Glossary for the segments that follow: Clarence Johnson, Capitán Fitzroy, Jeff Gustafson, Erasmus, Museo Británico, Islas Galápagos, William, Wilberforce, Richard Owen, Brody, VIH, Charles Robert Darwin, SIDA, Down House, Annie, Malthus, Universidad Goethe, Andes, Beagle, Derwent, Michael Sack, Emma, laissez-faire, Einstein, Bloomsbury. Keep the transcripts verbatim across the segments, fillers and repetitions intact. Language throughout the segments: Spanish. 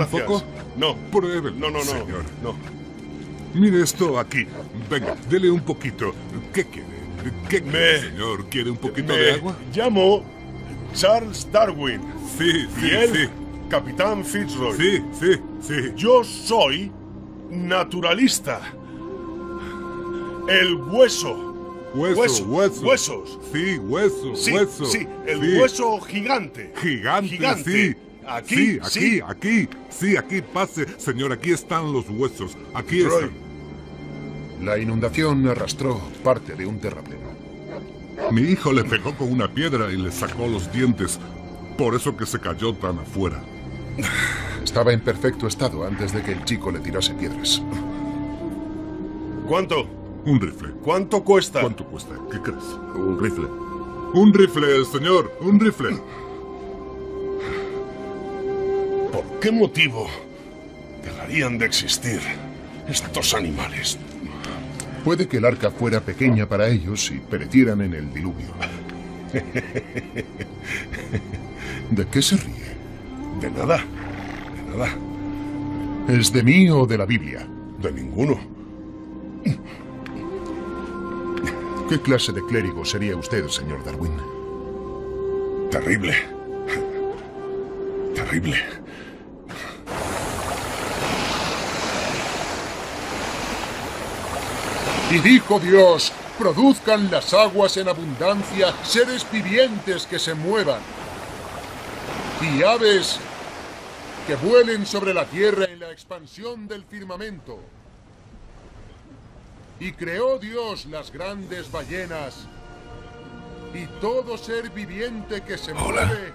¿Un poco? No. Pruébelo, no, no, no, señor. No. Mire esto aquí. Venga, dele un poquito. ¿Qué quiere? ¿Qué quiere, señor? ¿Quiere un poquito de agua? Llamo Charles Darwin. Sí, sí, y él, sí. Capitán Fitzroy. Sí, sí, sí. Yo soy naturalista. El hueso. Hueso, hueso, hueso. Huesos. Sí, hueso, sí, hueso. Sí, el sí. Hueso gigante. Gigante, gigante. Sí. Aquí, sí, aquí, sí. aquí, sí, aquí, pase, señor, aquí están los huesos, aquí Roy. están. La inundación arrastró parte de un terrapleno. Mi hijo le pegó con una piedra y le sacó los dientes, por eso que se cayó tan afuera. Estaba en perfecto estado antes de que el chico le tirase piedras. ¿Cuánto? Un rifle. ¿Cuánto cuesta? ¿Cuánto cuesta? ¿Qué crees? Un rifle. Un rifle, señor, un rifle. ¿Por qué motivo dejarían de existir estos animales? Puede que el arca fuera pequeña para ellos y perecieran en el diluvio. ¿De qué se ríe? De nada, de nada. ¿Es de mí o de la Biblia? De ninguno. ¿Qué clase de clérigo sería usted, señor Darwin? Terrible. Terrible. Y dijo Dios, produzcan las aguas en abundancia seres vivientes que se muevan, y aves que vuelen sobre la tierra en la expansión del firmamento. Y creó Dios las grandes ballenas, y todo ser viviente que se Hola. mueve,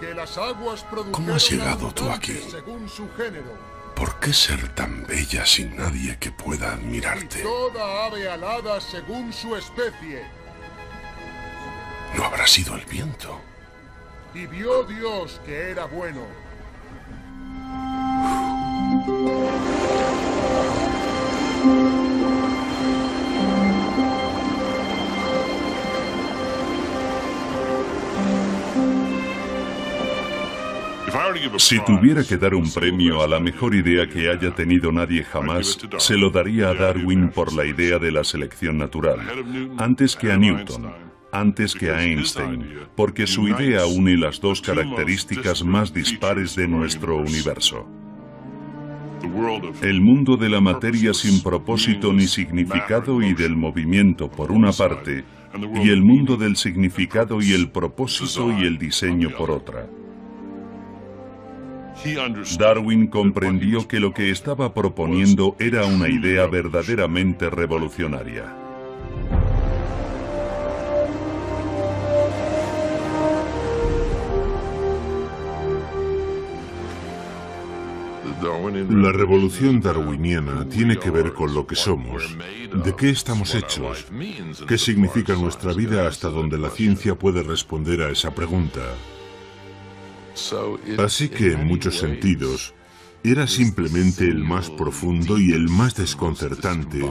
que las aguas produzcan. ¿Cómo has llegado tú aquí? Según su género. ¿Por qué ser tan bella sin nadie que pueda admirarte? Y toda ave alada según su especie. No habrá sido el viento. Y vio Dios que era bueno. Si tuviera que dar un premio a la mejor idea que haya tenido nadie jamás, se lo daría a Darwin por la idea de la selección natural, antes que a Newton, antes que a Einstein, porque su idea une las dos características más dispares de nuestro universo. El mundo de la materia sin propósito ni significado y del movimiento, por una parte, y el mundo del significado y el propósito y el diseño, por otra. Darwin comprendió que lo que estaba proponiendo era una idea verdaderamente revolucionaria. La revolución darwiniana tiene que ver con lo que somos, de qué estamos hechos, qué significa nuestra vida hasta donde la ciencia puede responder a esa pregunta. Así que, en muchos sentidos, era simplemente el más profundo y el más desconcertante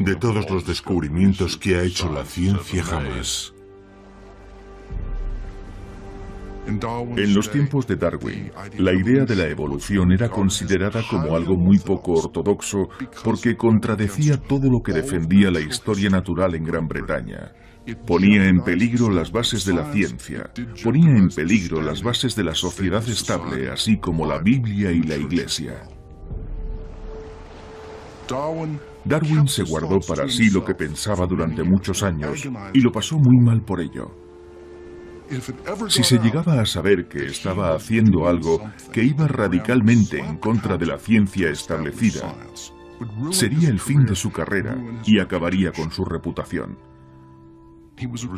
de todos los descubrimientos que ha hecho la ciencia jamás. En los tiempos de Darwin, la idea de la evolución era considerada como algo muy poco ortodoxo porque contradecía todo lo que defendía la historia natural en Gran Bretaña. Ponía en peligro las bases de la ciencia, ponía en peligro las bases de la sociedad estable, así como la Biblia y la Iglesia. Darwin se guardó para sí lo que pensaba durante muchos años y lo pasó muy mal por ello. Si se llegaba a saber que estaba haciendo algo que iba radicalmente en contra de la ciencia establecida, sería el fin de su carrera y acabaría con su reputación.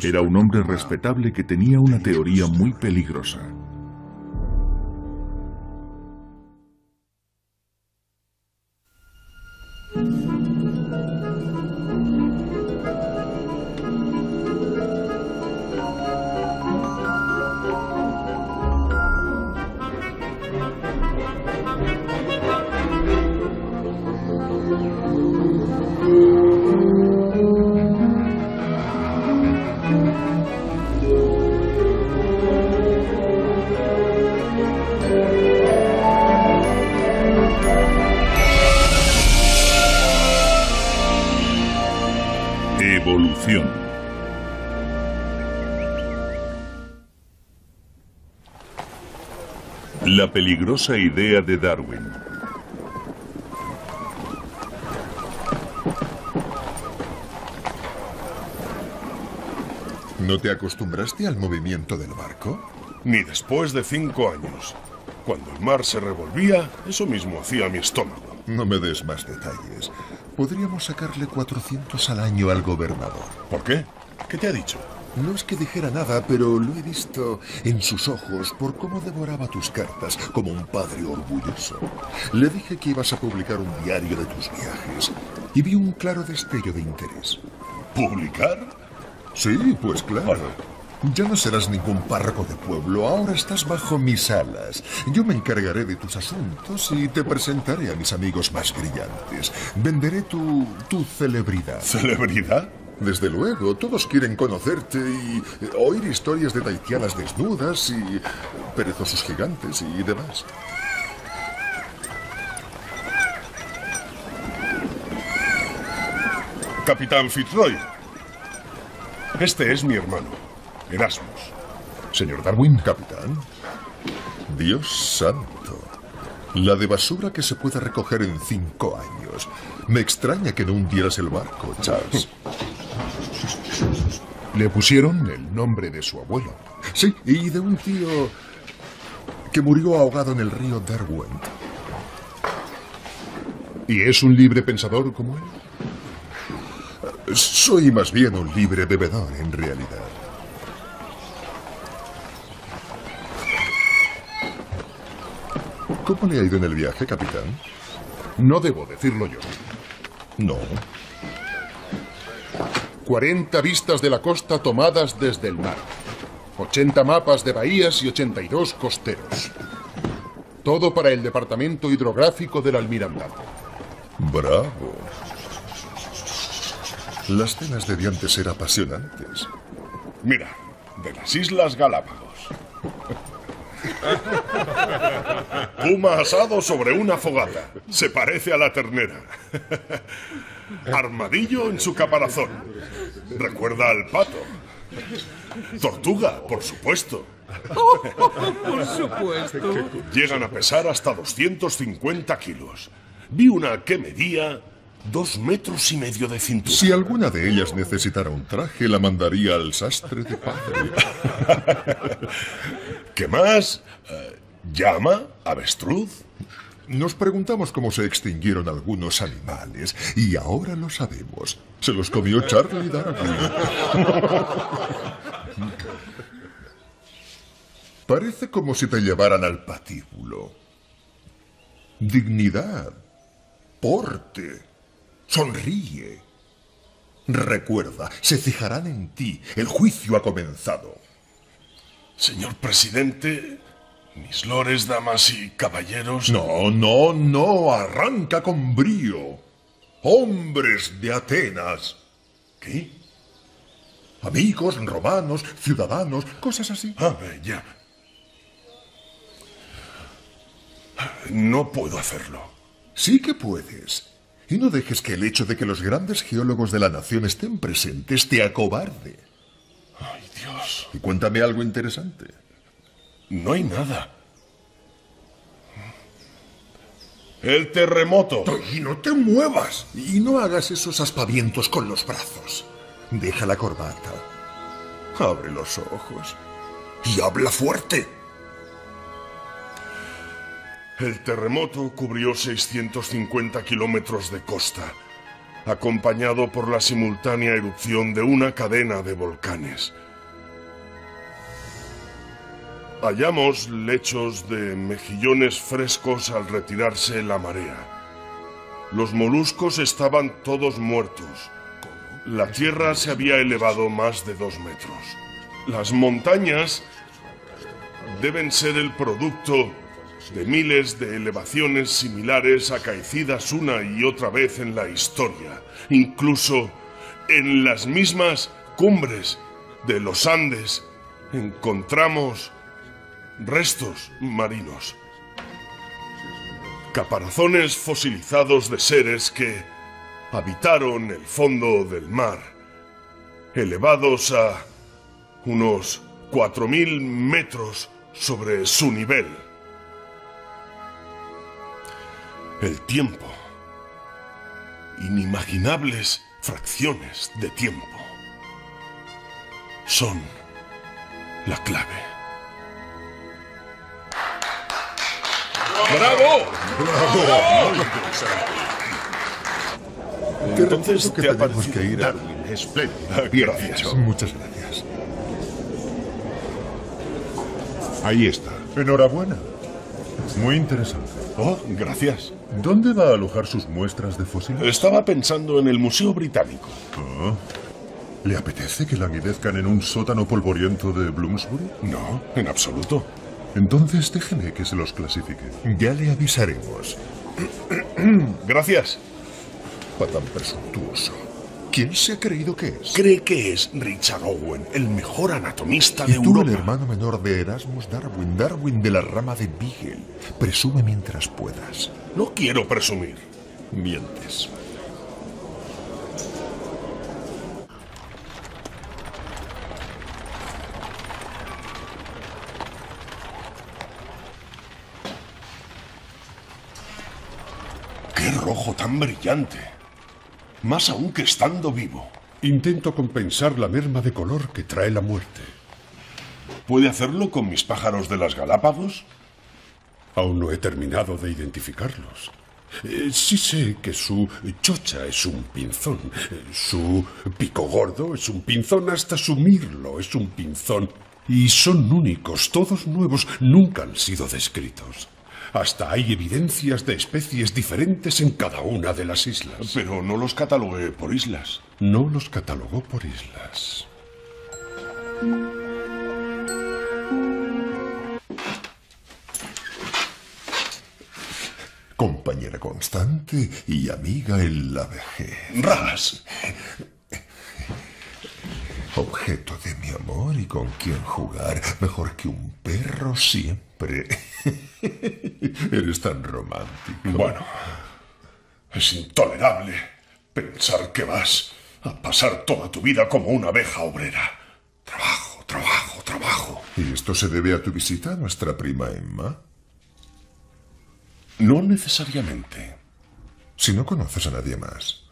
Era un hombre respetable que tenía una teoría muy peligrosa. La peligrosa idea de Darwin. ¿No te acostumbraste al movimiento del barco? Ni después de cinco años. Cuando el mar se revolvía, eso mismo hacía mi estómago. No me des más detalles. Podríamos sacarle cuatrocientos al año al gobernador. ¿Por qué? ¿Qué te ha dicho? No es que dijera nada, pero lo he visto en sus ojos por cómo devoraba tus cartas, como un padre orgulloso. Le dije que ibas a publicar un diario de tus viajes y vi un claro destello de interés. ¿Publicar? Sí, pues claro. Vale. Ya no serás ningún párroco de pueblo, ahora estás bajo mis alas. Yo me encargaré de tus asuntos y te presentaré a mis amigos más brillantes. Venderé tu... tu celebridad. ¿Celebridad? Desde luego, todos quieren conocerte y oír historias de tahitianas desnudas y perezosos gigantes y demás. Capitán Fitzroy, este es mi hermano, Erasmus. Señor Darwin, capitán. Dios santo. La de basura que se pueda recoger en cinco años. Me extraña que no hundieras el barco, Charles. Le pusieron el nombre de su abuelo. Sí, y de un tío que murió ahogado en el río Derwent. ¿Y es un libre pensador como él? Soy más bien un libre bebedor, en realidad. ¿Cómo le ha ido en el viaje, capitán? No debo decirlo yo. No. cuarenta vistas de la costa tomadas desde el mar, ochenta mapas de bahías y ochenta y dos costeros. Todo para el departamento hidrográfico del almirantado. Bravo. Las cenas de diantes eran apasionantes. Mira, de las Islas Galápagos. Puma asado sobre una fogata. Se parece a la ternera. Armadillo en su caparazón. Recuerda al pato. Tortuga, por supuesto. Oh, por supuesto. Llegan a pesar hasta doscientos cincuenta kilos. Vi una que medía dos metros y medio de cintura. Si alguna de ellas necesitara un traje, la mandaría al sastre de padre. ¿Qué más? ¿Llama? ¿Avestruz? Nos preguntamos cómo se extinguieron algunos animales y ahora lo sabemos. Se los comió Charlie Darwin. Parece como si te llevaran al patíbulo. Dignidad, porte, sonríe. Recuerda, se fijarán en ti. El juicio ha comenzado. Señor presidente... Mis lores, damas y caballeros... No, no, no, arranca con brío. Hombres de Atenas. ¿Qué? Amigos, romanos, ciudadanos, cosas así. Ah, ya. No puedo hacerlo. Sí que puedes. Y no dejes que el hecho de que los grandes geólogos de la nación estén presentes te acobarde. Ay, Dios. Y cuéntame algo interesante. No hay nada. El terremoto. Y no te muevas. Y no hagas esos aspavientos con los brazos. Deja la corbata. Abre los ojos. y habla fuerte. El terremoto cubrió seiscientos cincuenta kilómetros de costa, acompañado por la simultánea erupción de una cadena de volcanes. Hallamos lechos de mejillones frescos al retirarse la marea. Los moluscos estaban todos muertos. La tierra se había elevado más de dos metros. Las montañas deben ser el producto de miles de elevaciones similares acaecidas una y otra vez en la historia, incluso en las mismas cumbres de los Andes encontramos restos marinos. Caparazones fosilizados de seres que habitaron el fondo del mar, elevados a unos cuatro mil metros sobre su nivel. El tiempo. Inimaginables fracciones de tiempo. Son la clave. ¡Bravo! ¡Bravo! ¡Bravo! Muy interesante. Entonces te ha parecido Darwin espléndido. Bien hecho. Muchas gracias. Ahí está. Enhorabuena. Muy interesante. Oh, gracias. ¿Dónde va a alojar sus muestras de fósiles? Estaba pensando en el Museo Británico. Oh. ¿Le apetece que languidezcan en un sótano polvoriento de Bloomsbury? No, en absoluto. Entonces déjeme que se los clasifique. Ya le avisaremos. Gracias. Patán presuntuoso. ¿Quién se ha creído que es? Cree que es Richard Owen, el mejor anatomista de Europa. Y tú, el hermano menor de Erasmus Darwin, Darwin de la rama de Beagle. Presume mientras puedas. No quiero presumir. Mientes. Ojo tan brillante, más aún que estando vivo. Intento compensar la merma de color que trae la muerte. ¿Puede hacerlo con mis pájaros de las Galápagos? Aún no he terminado de identificarlos. Eh, sí sé que su chocha es un pinzón, eh, su pico gordo es un pinzón, hasta su mirlo es un pinzón. Y son únicos, todos nuevos, nunca han sido descritos. Hasta hay evidencias de especies diferentes en cada una de las islas. Pero no los catalogué por islas. No los catalogó por islas. Compañera constante y amiga en la vejez. ¡Ras! Objeto de mi amor y con quien jugar. Mejor que un perro siempre. Eres tan romántico. Bueno, es intolerable pensar que vas a pasar toda tu vida como una abeja obrera. Trabajo, trabajo, trabajo. ¿Y esto se debe a tu visita a nuestra prima Emma? No necesariamente. Si no conoces a nadie más.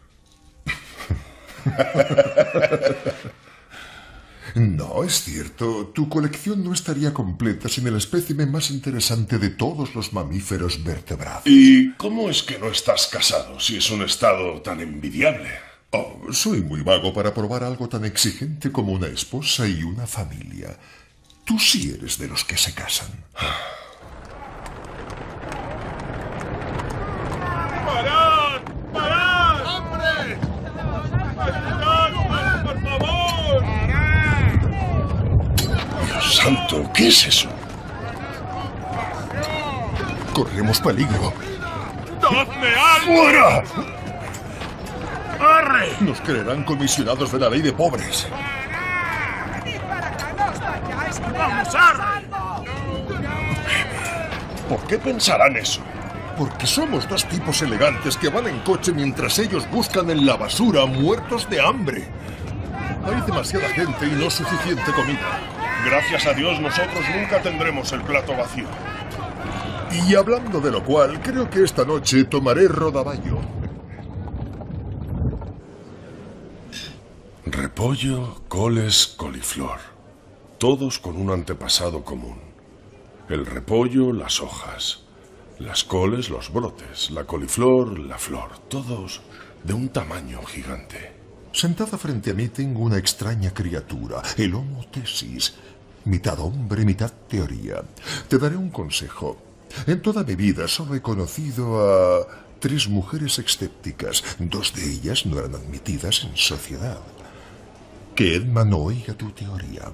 No, es cierto. Tu colección no estaría completa sin el espécimen más interesante de todos los mamíferos vertebrados. ¿Y cómo es que no estás casado si es un estado tan envidiable? Oh, soy muy vago para probar algo tan exigente como una esposa y una familia. Tú sí eres de los que se casan. ¡Parad! ¡Parad! ¡Hombre! ¡Parad, por favor! ¡Santo! ¿Qué es eso? Corremos peligro. ¡Dadme algo! ¡Fuera! ¡Arre! Nos creerán comisionados de la ley de pobres. ¡Vamos, arre! ¿Por qué pensarán eso? Porque somos dos tipos elegantes que van en coche mientras ellos buscan en la basura muertos de hambre. Hay demasiada gente y no suficiente comida. Gracias a Dios, nosotros nunca tendremos el plato vacío. Y hablando de lo cual, creo que esta noche tomaré rodaballo. Repollo, coles, coliflor. todos con un antepasado común. El repollo, las hojas, las coles, los brotes, la coliflor, la flor, todos de un tamaño gigante. Sentada frente a mí tengo una extraña criatura, el Homo Tesis, mitad hombre, mitad teoría. Te daré un consejo. En toda mi vida solo he conocido a tres mujeres escépticas. Dos de ellas no eran admitidas en sociedad. Que Emma no oiga tu teoría.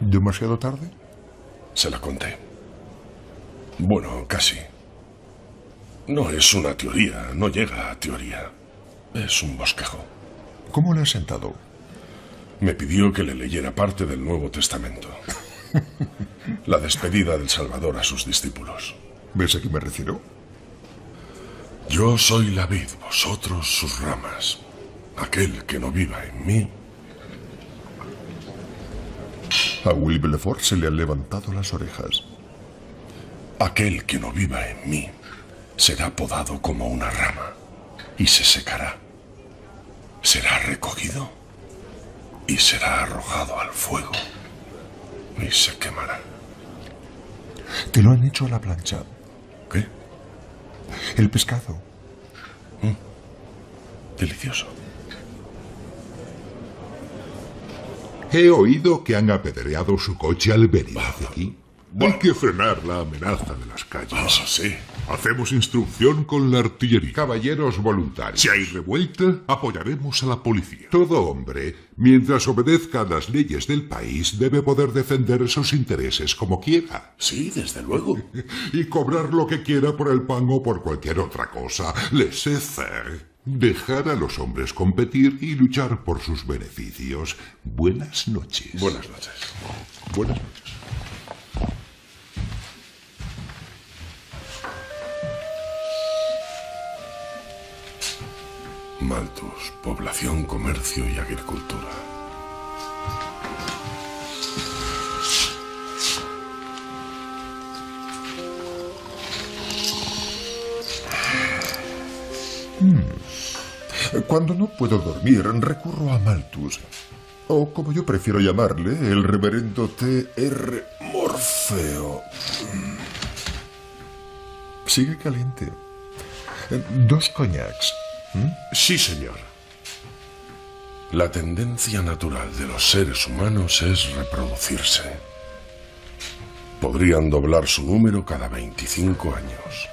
¿Demasiado tarde? Se la conté. Bueno, casi. No es una teoría, no llega a teoría. Es un bosquejo. ¿Cómo le has sentado? Me pidió que le leyera parte del Nuevo Testamento. La despedida del Salvador a sus discípulos. ¿Ves a qué me refiero? Yo soy la vid, vosotros sus ramas. Aquel que no viva en mí... A Wilberforce se le han levantado las orejas. Aquel que no viva en mí será podado como una rama y se secará. Será recogido y será arrojado al fuego y se quemará. Te lo han hecho a la plancha. ¿Qué? El pescado. Mm. Delicioso. He oído que han apedreado su coche al venir hacia aquí. Bueno. Hay que frenar la amenaza de las calles. Ah, sí. Hacemos instrucción con la artillería. Caballeros voluntarios. Si hay revuelta, apoyaremos a la policía. Todo hombre, mientras obedezca las leyes del país, debe poder defender sus intereses como quiera. Sí, desde luego. Y cobrar lo que quiera por el pan o por cualquier otra cosa. Laissez-faire. Dejar a los hombres competir y luchar por sus beneficios. Buenas noches. Buenas noches. Buenas noches. Malthus, población, comercio y agricultura. Hmm. Cuando no puedo dormir, recurro a Malthus, o como yo prefiero llamarle, el reverendo T R Morfeo. Sigue caliente. Dos coñacs. ¿Mm? Sí, señor. La tendencia natural de los seres humanos es reproducirse. Podrían doblar su número cada veinticinco años.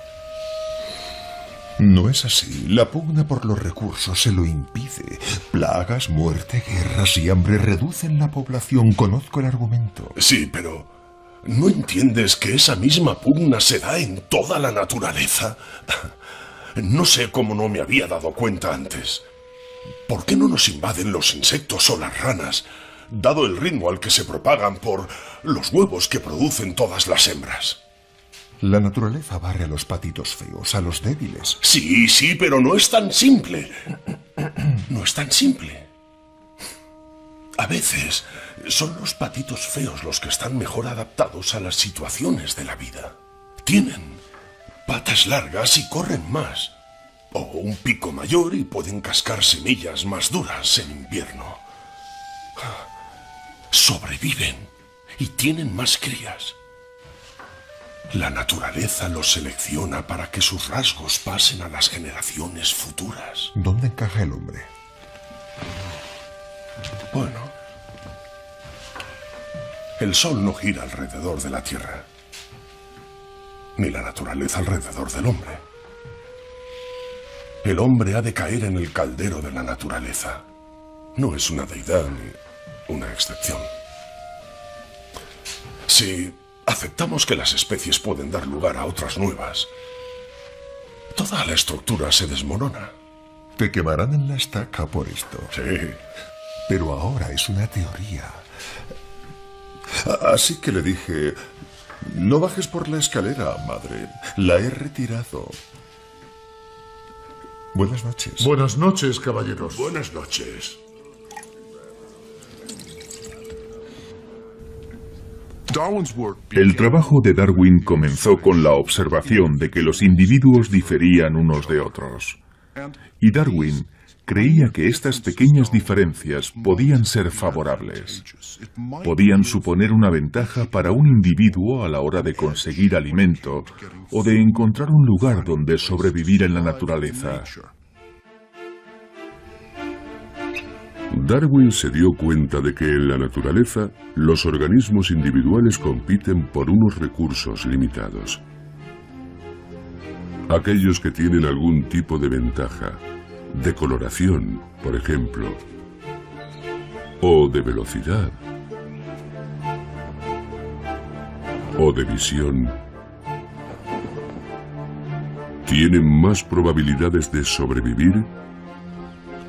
No es así. La pugna por los recursos se lo impide. Plagas, muerte, guerras y hambre reducen la población. Conozco el argumento. Sí, pero... ¿no entiendes que esa misma pugna se da en toda la naturaleza? No sé cómo no me había dado cuenta antes. ¿Por qué no nos invaden los insectos o las ranas, dado el ritmo al que se propagan por los huevos que producen todas las hembras? La naturaleza barre a los patitos feos, a los débiles. Sí, sí, pero no es tan simple. No es tan simple. A veces son los patitos feos los que están mejor adaptados a las situaciones de la vida. Tienen... patas largas y corren más, o un pico mayor y pueden cascar semillas más duras en invierno. Sobreviven y tienen más crías. La naturaleza los selecciona para que sus rasgos pasen a las generaciones futuras. ¿Dónde encaja el hombre? Bueno, el sol no gira alrededor de la Tierra. Ni la naturaleza alrededor del hombre. El hombre ha de caer en el caldero de la naturaleza. No es una deidad ni una excepción. Si aceptamos que las especies pueden dar lugar a otras nuevas, toda la estructura se desmorona. Te quemarán en la estaca por esto. Sí. Pero ahora es una teoría. Así que le dije... no bajes por la escalera, madre. La he retirado. Buenas noches. Buenas noches, caballeros. Buenas noches. El trabajo de Darwin comenzó con la observación de que los individuos diferían unos de otros. Y Darwin creía que estas pequeñas diferencias podían ser favorables. Podían suponer una ventaja para un individuo a la hora de conseguir alimento o de encontrar un lugar donde sobrevivir en la naturaleza. Darwin se dio cuenta de que en la naturaleza los organismos individuales compiten por unos recursos limitados. Aquellos que tienen algún tipo de ventaja, de coloración, por ejemplo, o de velocidad, o de visión, tienen más probabilidades de sobrevivir,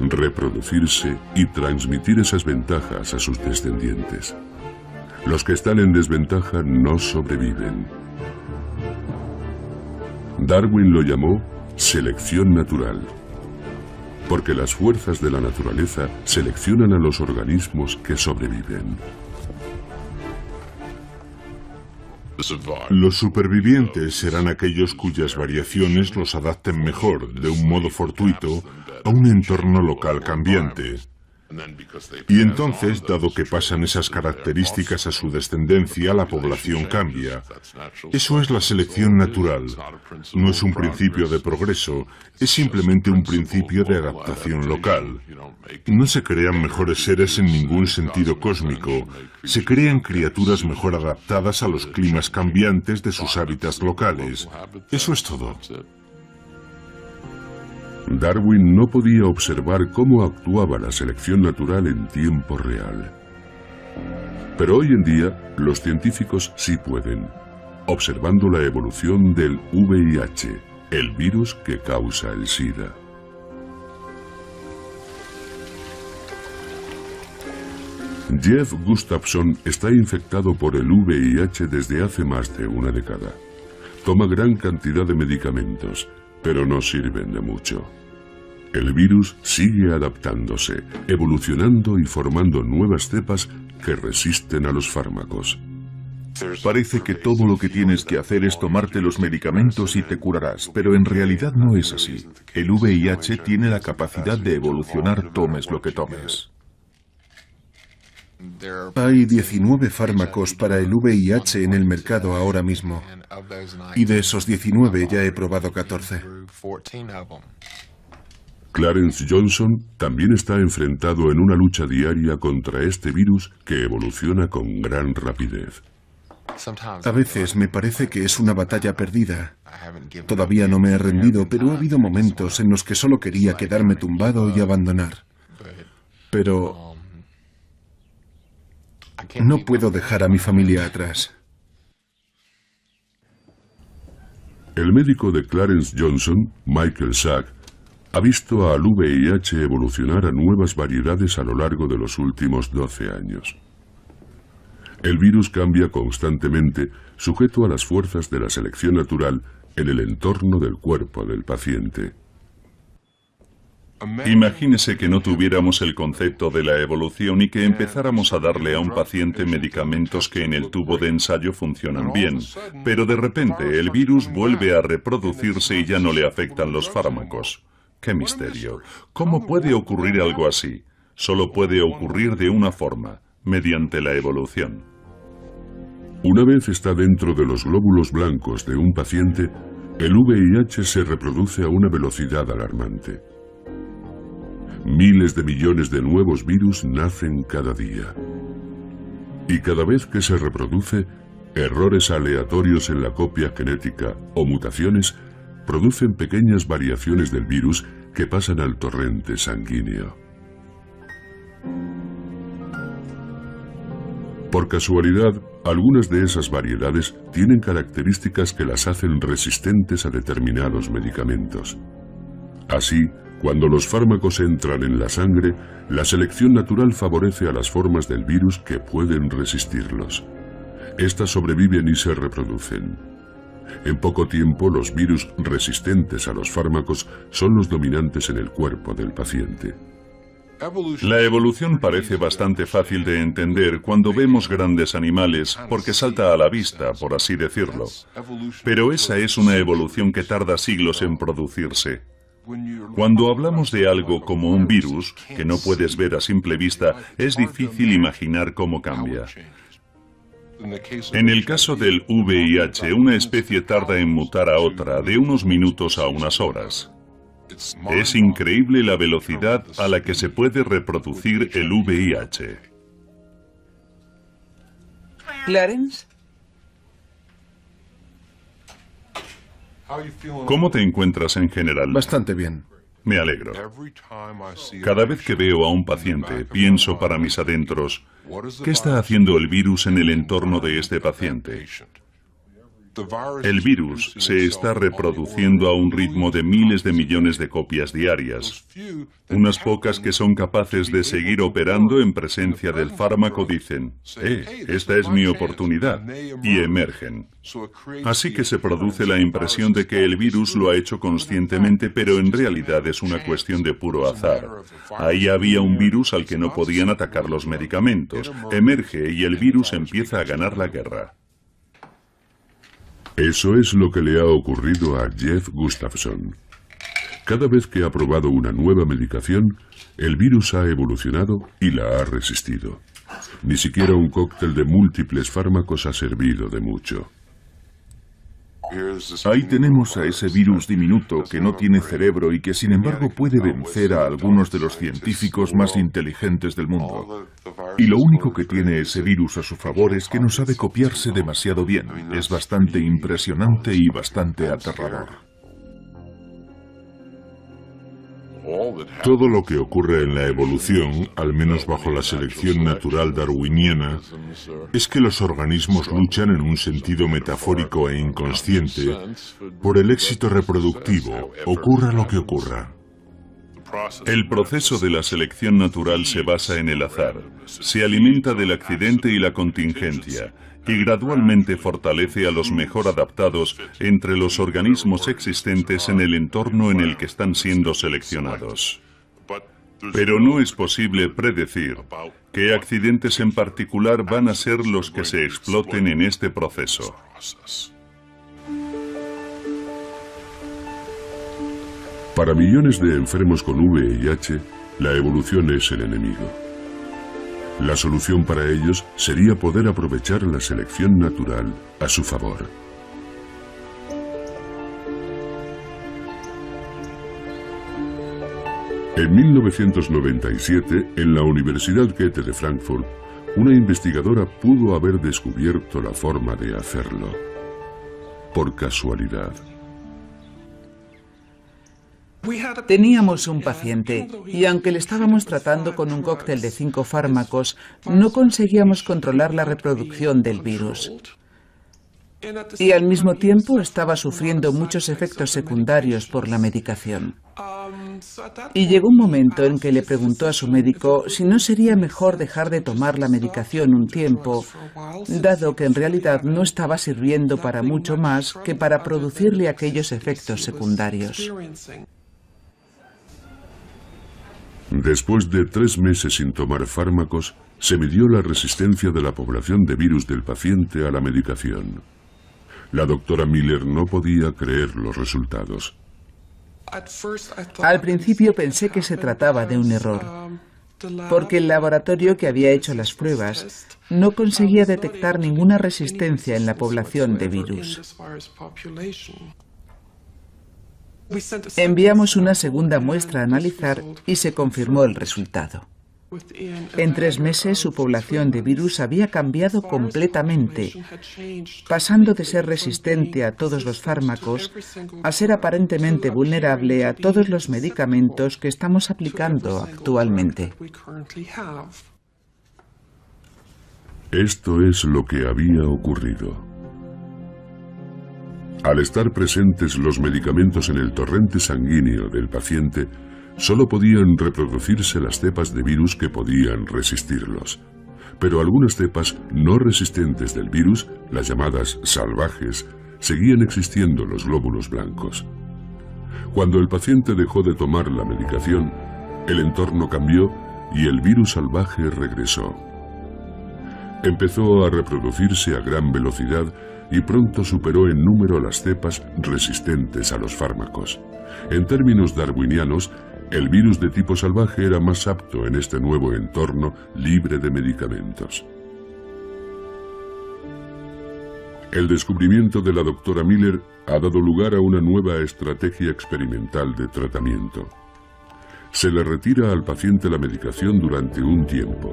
reproducirse y transmitir esas ventajas a sus descendientes. Los que están en desventaja no sobreviven. Darwin lo llamó selección natural, porque las fuerzas de la naturaleza seleccionan a los organismos que sobreviven. Los supervivientes serán aquellos cuyas variaciones los adapten mejor, de un modo fortuito, a un entorno local cambiante. Y entonces, dado que pasan esas características a su descendencia, la población cambia. Eso es la selección natural. No es un principio de progreso, es simplemente un principio de adaptación local. No se crean mejores seres en ningún sentido cósmico. Se crean criaturas mejor adaptadas a los climas cambiantes de sus hábitats locales. Eso es todo. Darwin no podía observar cómo actuaba la selección natural en tiempo real. Pero hoy en día, los científicos sí pueden, observando la evolución del V I H, el virus que causa el SIDA. Jeff Gustafson está infectado por el V I H desde hace más de una década. Toma gran cantidad de medicamentos, pero no sirven de mucho. El virus sigue adaptándose, evolucionando y formando nuevas cepas que resisten a los fármacos. Parece que todo lo que tienes que hacer es tomarte los medicamentos y te curarás, pero en realidad no es así. El V I H tiene la capacidad de evolucionar, tomes lo que tomes. Hay diecinueve fármacos para el V I H en el mercado ahora mismo, y de esos diecinueve ya he probado catorce. Clarence Johnson también está enfrentado en una lucha diaria contra este virus que evoluciona con gran rapidez. A veces me parece que es una batalla perdida. Todavía no me he rendido, pero ha habido momentos en los que solo quería quedarme tumbado y abandonar. Pero no puedo dejar a mi familia atrás. El médico de Clarence Johnson, Michael Sack, ha visto al V I H evolucionar a nuevas variedades a lo largo de los últimos doce años. El virus cambia constantemente, sujeto a las fuerzas de la selección natural en el entorno del cuerpo del paciente. Imagínese que no tuviéramos el concepto de la evolución y que empezáramos a darle a un paciente medicamentos que en el tubo de ensayo funcionan bien, pero de repente el virus vuelve a reproducirse y ya no le afectan los fármacos. ¡Qué misterio! ¿Cómo puede ocurrir algo así? Solo puede ocurrir de una forma, mediante la evolución. Una vez está dentro de los glóbulos blancos de un paciente, el V I H se reproduce a una velocidad alarmante. Miles de millones de nuevos virus nacen cada día. Y cada vez que se reproduce, errores aleatorios en la copia genética o mutaciones producen pequeñas variaciones del virus que pasan al torrente sanguíneo. Por casualidad, algunas de esas variedades tienen características que las hacen resistentes a determinados medicamentos. Así, cuando los fármacos entran en la sangre, la selección natural favorece a las formas del virus que pueden resistirlos. Estas sobreviven y se reproducen. En poco tiempo, los virus resistentes a los fármacos son los dominantes en el cuerpo del paciente. La evolución parece bastante fácil de entender cuando vemos grandes animales, porque salta a la vista, por así decirlo. Pero esa es una evolución que tarda siglos en producirse. Cuando hablamos de algo como un virus, que no puedes ver a simple vista, es difícil imaginar cómo cambia. En el caso del V I H, una especie tarda en mutar a otra de unos minutos a unas horas. Es increíble la velocidad a la que se puede reproducir el V I H. ¿Clarence? ¿Cómo te encuentras en general? Bastante bien. Me alegro. Cada vez que veo a un paciente, pienso para mis adentros, ¿qué está haciendo el virus en el entorno de este paciente? El virus se está reproduciendo a un ritmo de miles de millones de copias diarias, unas pocas que son capaces de seguir operando en presencia del fármaco dicen, eh, esta es mi oportunidad, y emergen. Así que se produce la impresión de que el virus lo ha hecho conscientemente, pero en realidad es una cuestión de puro azar. Ahí había un virus al que no podían atacar los medicamentos, emerge y el virus empieza a ganar la guerra. Eso es lo que le ha ocurrido a Jeff Gustafson. Cada vez que ha probado una nueva medicación, el virus ha evolucionado y la ha resistido. Ni siquiera un cóctel de múltiples fármacos ha servido de mucho. Ahí tenemos a ese virus diminuto que no tiene cerebro y que sin embargo puede vencer a algunos de los científicos más inteligentes del mundo. Y lo único que tiene ese virus a su favor es que no sabe copiarse demasiado bien. Es bastante impresionante y bastante aterrador. Todo lo que ocurre en la evolución, al menos bajo la selección natural darwiniana, es que los organismos luchan en un sentido metafórico e inconsciente por el éxito reproductivo, ocurra lo que ocurra. El proceso de la selección natural se basa en el azar, se alimenta del accidente y la contingencia, y gradualmente fortalece a los mejor adaptados entre los organismos existentes en el entorno en el que están siendo seleccionados. Pero no es posible predecir qué accidentes en particular van a ser los que se exploten en este proceso. Para millones de enfermos con V I H, la evolución es el enemigo. La solución para ellos sería poder aprovechar la selección natural a su favor. En mil novecientos noventa y siete, en la Universidad Goethe de Frankfurt, una investigadora pudo haber descubierto la forma de hacerlo, por casualidad. Teníamos un paciente y aunque le estábamos tratando con un cóctel de cinco fármacos, no conseguíamos controlar la reproducción del virus. Y al mismo tiempo estaba sufriendo muchos efectos secundarios por la medicación. Y llegó un momento en que le preguntó a su médico si no sería mejor dejar de tomar la medicación un tiempo, dado que en realidad no estaba sirviendo para mucho más que para producirle aquellos efectos secundarios. Después de tres meses sin tomar fármacos, se midió la resistencia de la población de virus del paciente a la medicación. La doctora Miller no podía creer los resultados. Al principio pensé que se trataba de un error, porque el laboratorio que había hecho las pruebas no conseguía detectar ninguna resistencia en la población de virus. Enviamos una segunda muestra a analizar y se confirmó el resultado. En tres meses su población de virus había cambiado completamente, pasando de ser resistente a todos los fármacos a ser aparentemente vulnerable a todos los medicamentos que estamos aplicando actualmente. Esto es lo que había ocurrido. Al estar presentes los medicamentos en el torrente sanguíneo del paciente, solo podían reproducirse las cepas de virus que podían resistirlos. Pero algunas cepas no resistentes del virus, las llamadas salvajes, seguían existiendo en los glóbulos blancos. Cuando el paciente dejó de tomar la medicación, el entorno cambió y el virus salvaje regresó. Empezó a reproducirse a gran velocidad y pronto superó en número las cepas resistentes a los fármacos. En términos darwinianos, el virus de tipo salvaje era más apto en este nuevo entorno libre de medicamentos. El descubrimiento de la doctora Miller ha dado lugar a una nueva estrategia experimental de tratamiento. Se le retira al paciente la medicación durante un tiempo.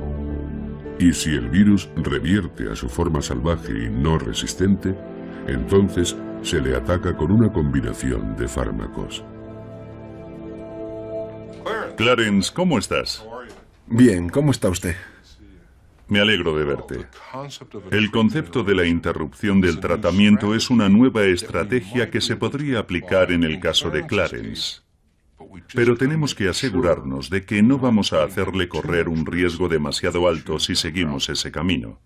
Y si el virus revierte a su forma salvaje y no resistente, entonces se le ataca con una combinación de fármacos. Clarence, ¿cómo estás? Bien, ¿cómo está usted? Me alegro de verte. El concepto de la interrupción del tratamiento es una nueva estrategia que se podría aplicar en el caso de Clarence. Pero tenemos que asegurarnos de que no vamos a hacerle correr un riesgo demasiado alto si seguimos ese camino.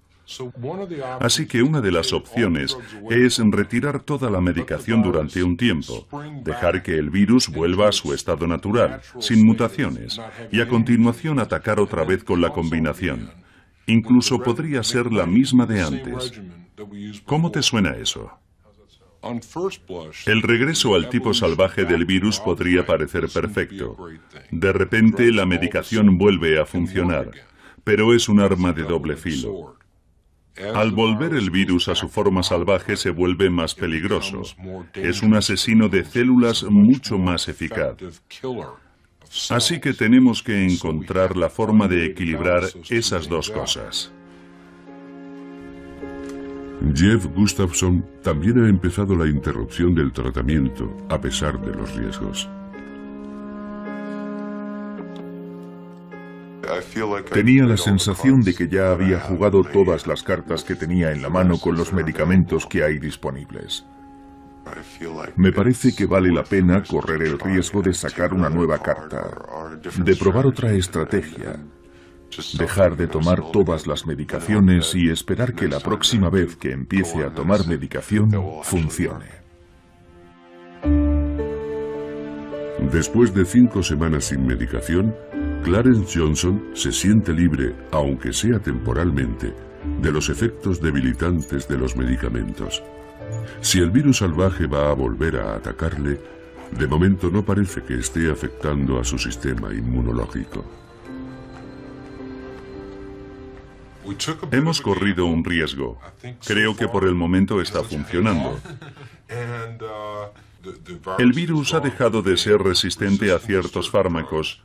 Así que una de las opciones es retirar toda la medicación durante un tiempo, dejar que el virus vuelva a su estado natural, sin mutaciones, y a continuación atacar otra vez con la combinación. Incluso podría ser la misma de antes. ¿Cómo te suena eso? El regreso al tipo salvaje del virus podría parecer perfecto. De repente, la medicación vuelve a funcionar, pero es un arma de doble filo. Al volver el virus a su forma salvaje, se vuelve más peligroso. Es un asesino de células mucho más eficaz. Así que tenemos que encontrar la forma de equilibrar esas dos cosas. Jeff Gustafson también ha empezado la interrupción del tratamiento, a pesar de los riesgos. Tenía la sensación de que ya había jugado todas las cartas que tenía en la mano con los medicamentos que hay disponibles. Me parece que vale la pena correr el riesgo de sacar una nueva carta, de probar otra estrategia. Dejar de tomar todas las medicaciones y esperar que la próxima vez que empiece a tomar medicación funcione. Después de cinco semanas sin medicación, Clarence Johnson se siente libre, aunque sea temporalmente, de los efectos debilitantes de los medicamentos. Si el virus salvaje va a volver a atacarle, de momento no parece que esté afectando a su sistema inmunológico. Hemos corrido un riesgo. Creo que por el momento está funcionando. El virus ha dejado de ser resistente a ciertos fármacos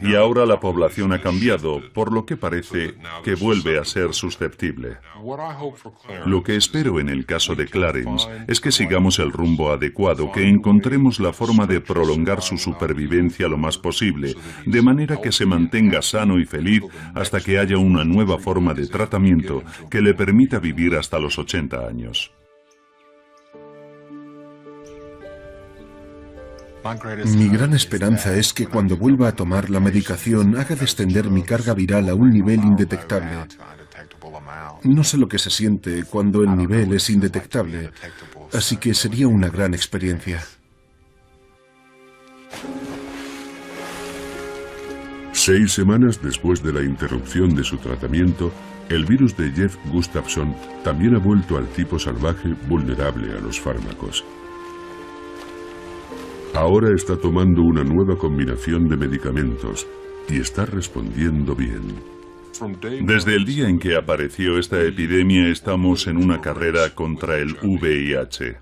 y ahora la población ha cambiado, por lo que parece que vuelve a ser susceptible. Lo que espero en el caso de Clarence es que sigamos el rumbo adecuado, que encontremos la forma de prolongar su supervivencia lo más posible, de manera que se mantenga sano y feliz hasta que haya una nueva forma de tratamiento que le permita vivir hasta los ochenta años. Mi gran esperanza es que cuando vuelva a tomar la medicación haga descender mi carga viral a un nivel indetectable. No sé lo que se siente cuando el nivel es indetectable, así que sería una gran experiencia. Seis semanas después de la interrupción de su tratamiento, el virus de Jeff Gustafson también ha vuelto al tipo salvaje vulnerable a los fármacos. Ahora está tomando una nueva combinación de medicamentos y está respondiendo bien. Desde el día en que apareció esta epidemia estamos en una carrera contra el V I H.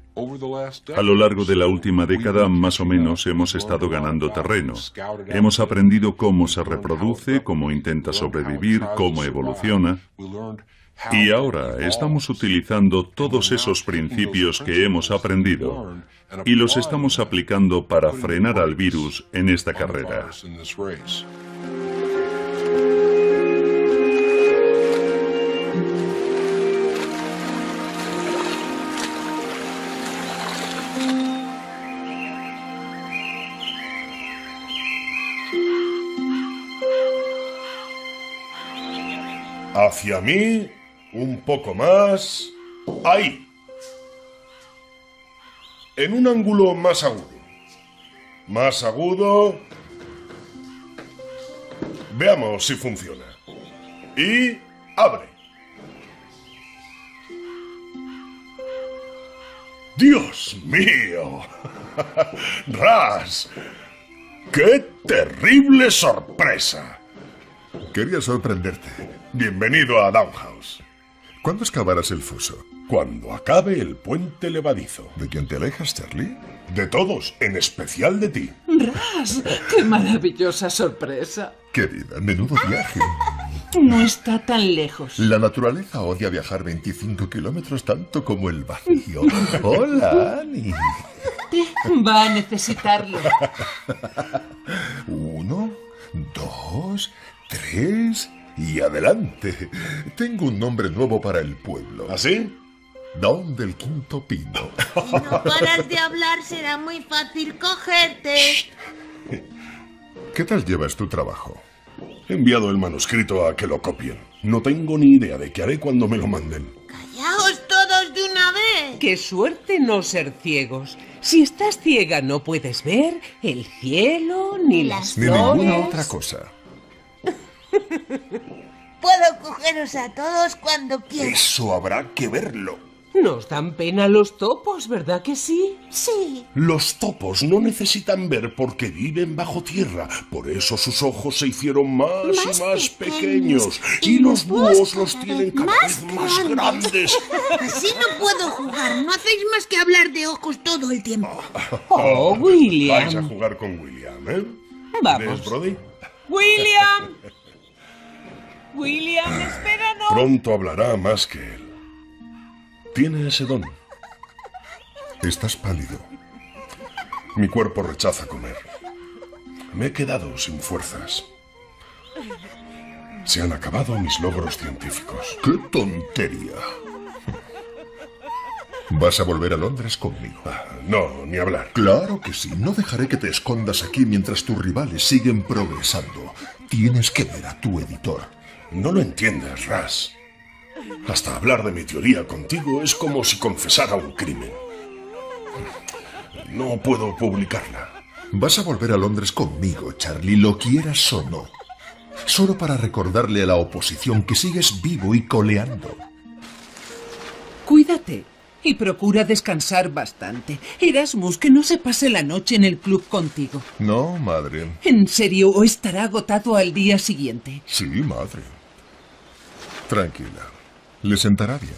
A lo largo de la última década, más o menos, hemos estado ganando terreno. Hemos aprendido cómo se reproduce, cómo intenta sobrevivir, cómo evoluciona. Y ahora estamos utilizando todos esos principios que hemos aprendido y los estamos aplicando para frenar al virus en esta carrera. Hacia mí... un poco más... ¡ahí! En un ángulo más agudo. Más agudo... Veamos si funciona. Y... abre. ¡Dios mío! ¡Ras! ¡Qué terrible sorpresa! Quería sorprenderte. Bienvenido a Down House. ¿Cuándo excavarás el foso? Cuando acabe el puente levadizo. ¿De quién te alejas, Charlie? De todos, en especial de ti. ¡Ras! ¡Qué maravillosa sorpresa! Querida, menudo viaje. No está tan lejos. La naturaleza odia viajar veinticinco kilómetros tanto como el vacío. ¡Hola, Annie! Va a necesitarlo. Uno, dos, tres y adelante. Tengo un nombre nuevo para el pueblo. ¿Así? Down del Quinto Pino. Si no paras de hablar, será muy fácil cogerte. ¿Qué tal llevas tu trabajo? He enviado el manuscrito a que lo copien. No tengo ni idea de qué haré cuando me lo manden. ¡Callaos todos de una vez! ¡Qué suerte no ser ciegos! Si estás ciega no puedes ver el cielo, ni las flores... Ni ninguna otra cosa. Puedo cogeros a todos cuando quiera. Eso habrá que verlo. Nos dan pena los topos, ¿verdad que sí? Sí. Los topos no necesitan ver porque viven bajo tierra. Por eso sus ojos se hicieron más, más y más pequeños. pequeños. Y, y los búhos los tienen cada vez más grandes. Así no puedo jugar. No hacéis más que hablar de ojos todo el tiempo. Oh, oh, William. Vais a jugar con William, ¿eh? Vamos. Brody? ¡William! William, espéranos. Pronto hablará más que él. Tiene ese don. Estás pálido. Mi cuerpo rechaza comer. Me he quedado sin fuerzas. Se han acabado mis logros científicos. ¡Qué tontería! ¿Vas a volver a Londres conmigo? Ah, no, ni hablar. Claro que sí. No dejaré que te escondas aquí mientras tus rivales siguen progresando. Tienes que ver a tu editor. No lo entiendes, Ras. Hasta hablar de mi teoría contigo es como si confesara un crimen. No puedo publicarla. Vas a volver a Londres conmigo, Charlie, lo quieras o no. Solo para recordarle a la oposición que sigues vivo y coleando. Cuídate y procura descansar bastante. Erasmus, que no se pase la noche en el club contigo. No, madre. En serio, o estará agotado al día siguiente. Sí, madre. Tranquila. Le sentará bien.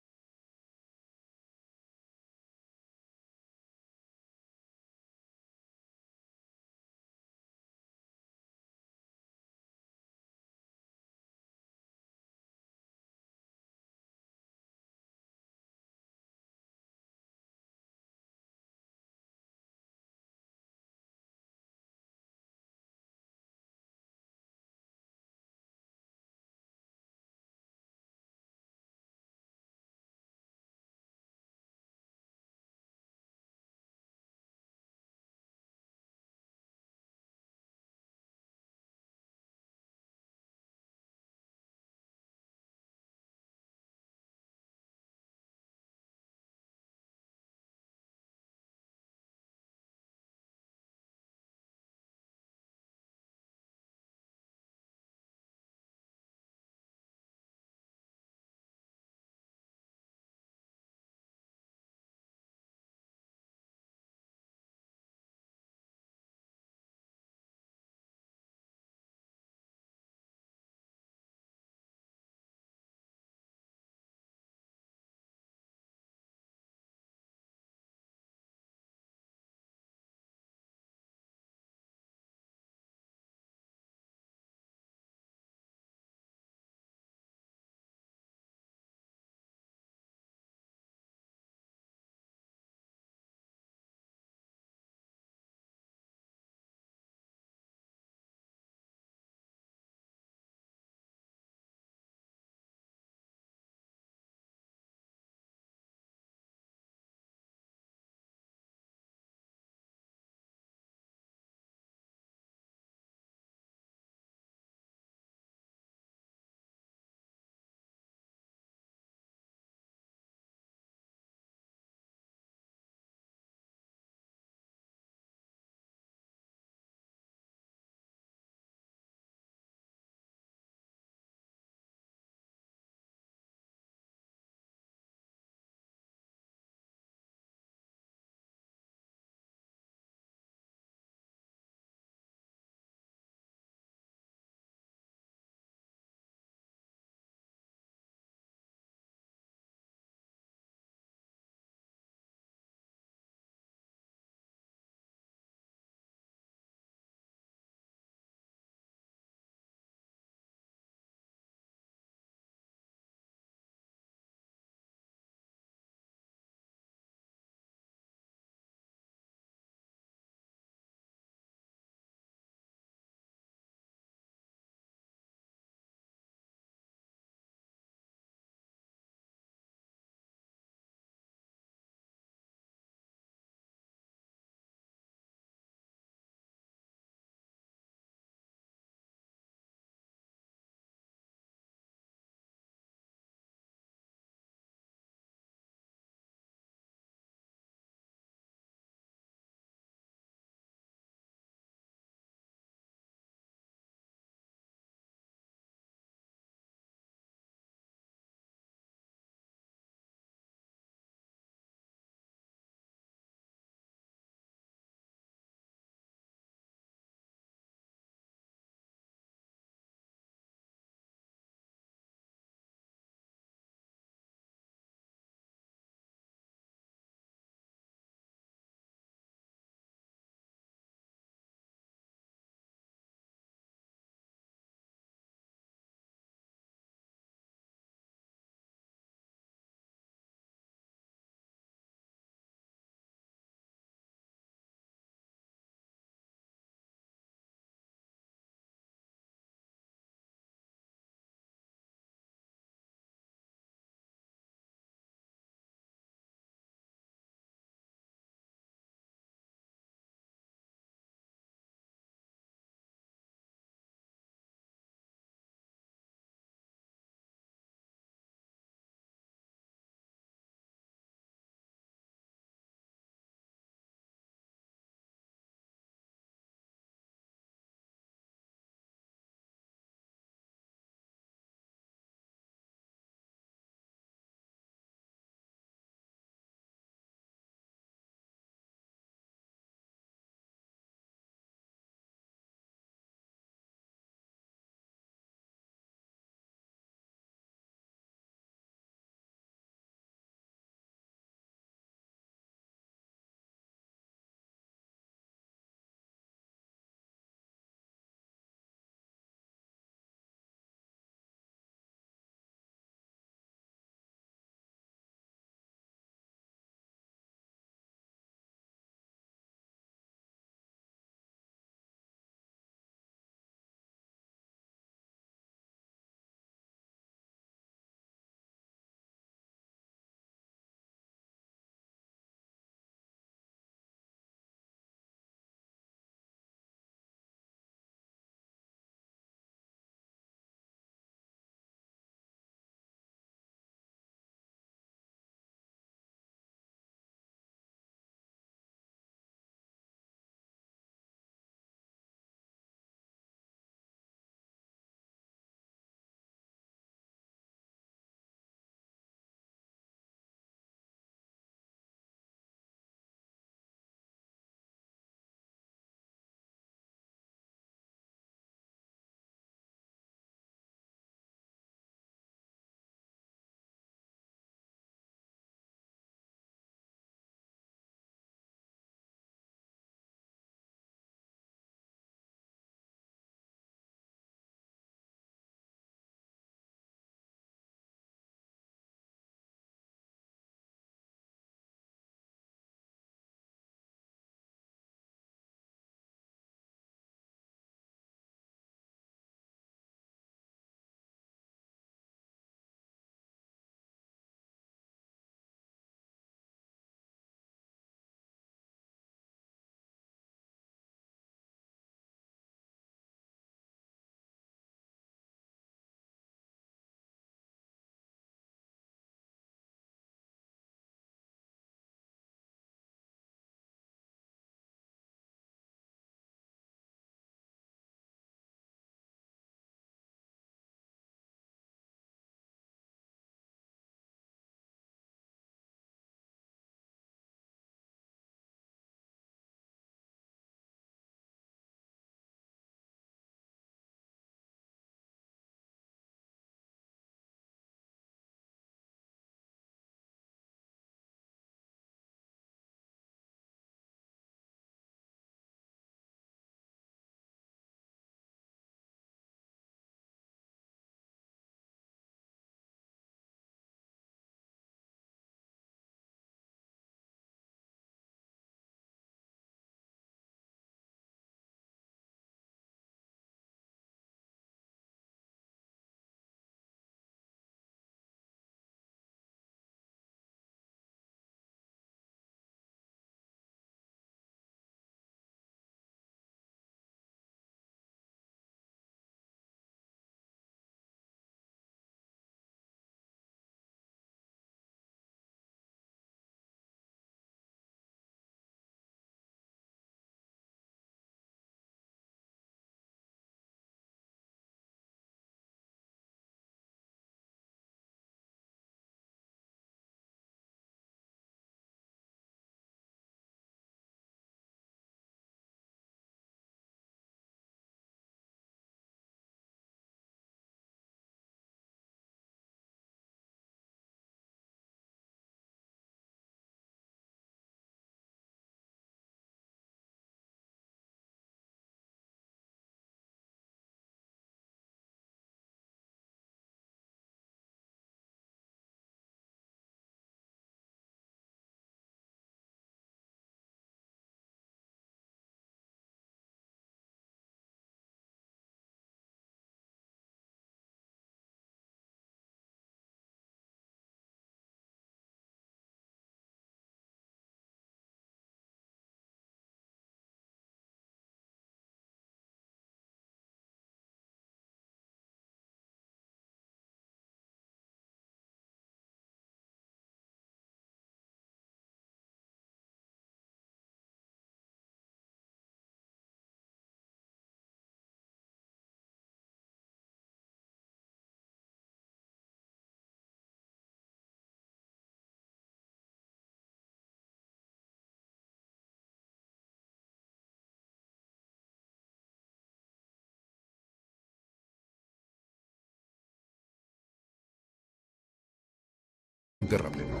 de ratero.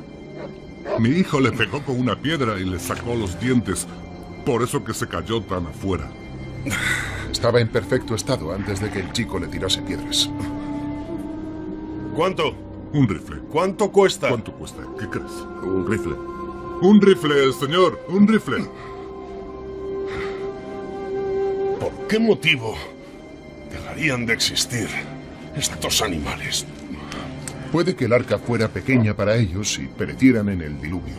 Mi hijo le pegó con una piedra y le sacó los dientes, por eso que se cayó tan afuera. Estaba en perfecto estado antes de que el chico le tirase piedras. ¿Cuánto? Un rifle. ¿Cuánto cuesta? ¿Cuánto cuesta? ¿Qué crees? Un rifle. Un rifle, señor, un rifle. ¿Por qué motivo dejarían de existir estos animales? Puede que el arca fuera pequeña para ellos y perecieran en el diluvio.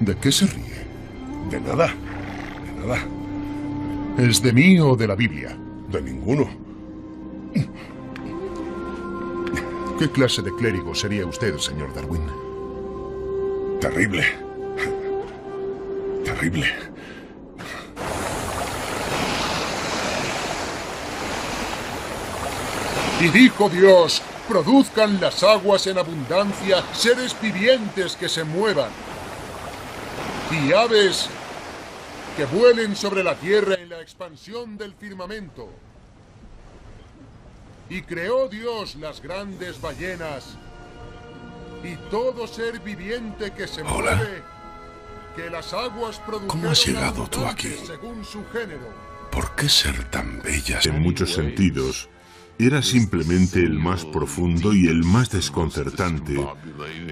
¿De qué se ríe? De nada, de nada. ¿Es de mí o de la Biblia? De ninguno. ¿Qué clase de clérigo sería usted, señor Darwin? Terrible. Terrible. Y dijo Dios, produzcan las aguas en abundancia seres vivientes que se muevan, y aves que vuelen sobre la tierra en la expansión del firmamento. Y creó Dios las grandes ballenas y todo ser viviente que se Hola. mueve, que las aguas producen. ¿Cómo has llegado tú aquí? Según su género. ¿Por qué ser tan bellas? En muchos sentidos, era simplemente el más profundo y el más desconcertante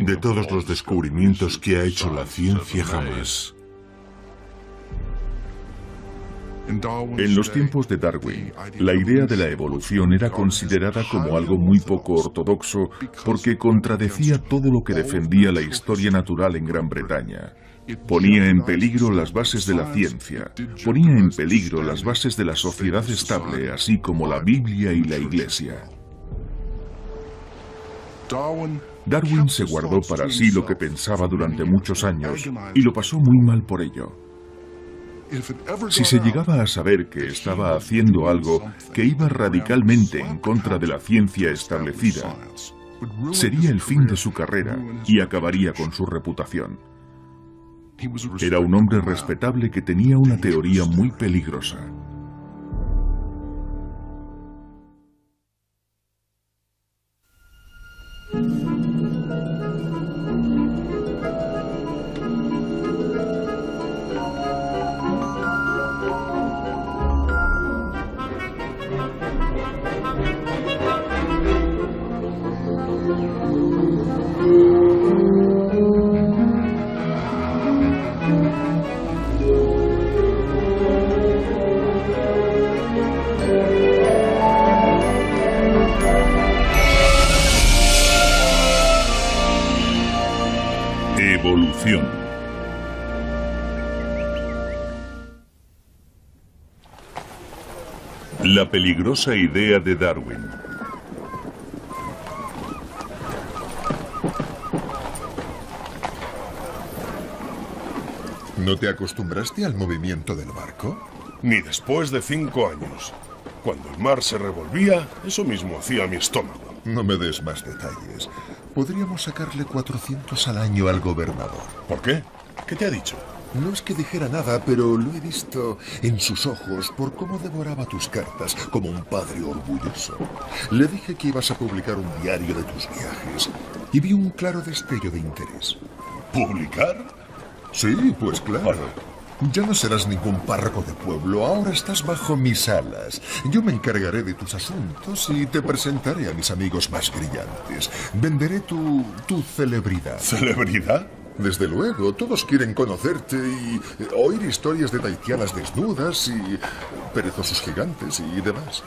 de todos los descubrimientos que ha hecho la ciencia jamás. En los tiempos de Darwin, la idea de la evolución era considerada como algo muy poco ortodoxo porque contradecía todo lo que defendía la historia natural en Gran Bretaña. Ponía en peligro las bases de la ciencia, ponía en peligro las bases de la sociedad estable, así como la Biblia y la Iglesia. Darwin se guardó para sí lo que pensaba durante muchos años y lo pasó muy mal por ello. Si se llegaba a saber que estaba haciendo algo que iba radicalmente en contra de la ciencia establecida, sería el fin de su carrera y acabaría con su reputación. Era un hombre respetable que tenía una teoría muy peligrosa. La peligrosa idea de Darwin. ¿No te acostumbraste al movimiento del barco? Ni después de cinco años. Cuando el mar se revolvía, eso mismo hacía mi estómago. No me des más detalles. Podríamos sacarle cuatrocientos al año al gobernador. ¿Por qué? ¿Qué te ha dicho? No es que dijera nada, pero lo he visto en sus ojos por cómo devoraba tus cartas, como un padre orgulloso. Le dije que ibas a publicar un diario de tus viajes y vi un claro destello de interés. ¿Publicar? Sí, pues claro. Ya no serás ningún párroco de pueblo, ahora estás bajo mis alas. Yo me encargaré de tus asuntos y te presentaré a mis amigos más brillantes. Venderé tu, tu celebridad. ¿Celebridad? Desde luego, todos quieren conocerte y oír historias de tahitianas desnudas y perezosos gigantes y demás.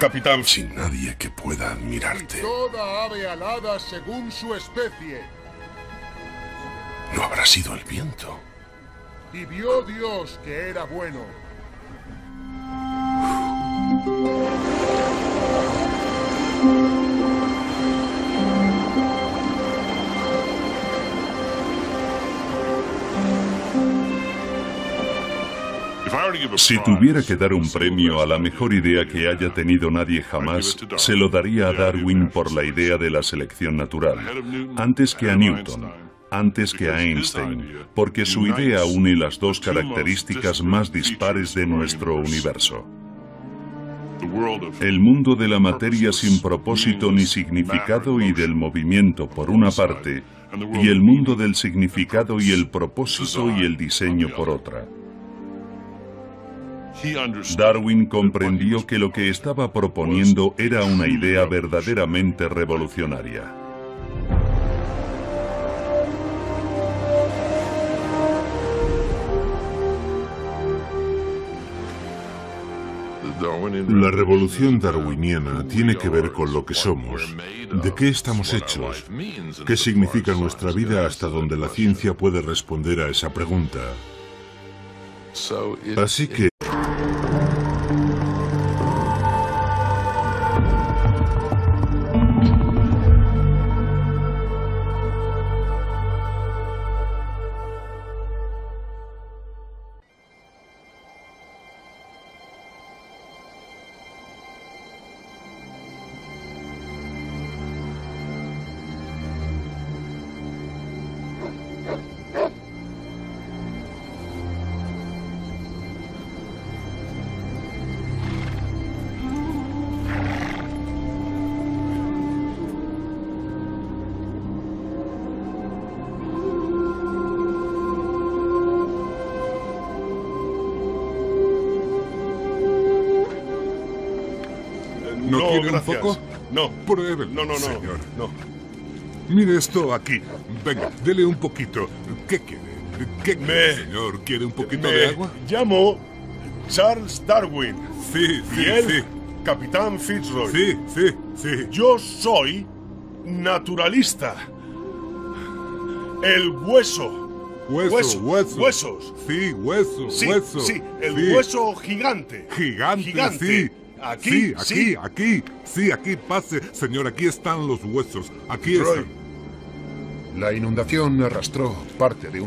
Capitán, sin nadie que pueda admirarte. Y toda ave alada según su especie. No habrá sido el viento. Y vio Dios que era bueno. Si tuviera que dar un premio a la mejor idea que haya tenido nadie jamás, se lo daría a Darwin por la idea de la selección natural, antes que a Newton, antes que a Einstein, porque su idea une las dos características más dispares de nuestro universo. El mundo de la materia sin propósito ni significado y del movimiento por una parte, y el mundo del significado y el propósito y el diseño por otra. Darwin comprendió que lo que estaba proponiendo era una idea verdaderamente revolucionaria. La revolución darwiniana tiene que ver con lo que somos, de qué estamos hechos, qué significa nuestra vida hasta donde la ciencia puede responder a esa pregunta. Así que... ¿Poco? No, pruébelo, no, no, no, señor. No. Mire esto aquí. Venga, dele un poquito. ¿Qué quiere? ¿Qué me, quiere, señor? ¿Quiere un poquito de agua? Me llamo Charles Darwin. Sí, sí, y él, sí. Capitán Fitzroy. Sí, sí, sí. Yo soy naturalista. El hueso. Hueso, hueso, huesos. Huesos. Sí, hueso, sí, hueso. Sí, el sí. Hueso gigante. Gigante, gigante. Sí. Aquí, sí, aquí, sí. aquí, sí, aquí, pase, señor, aquí están los huesos, aquí están. La inundación arrastró parte de un...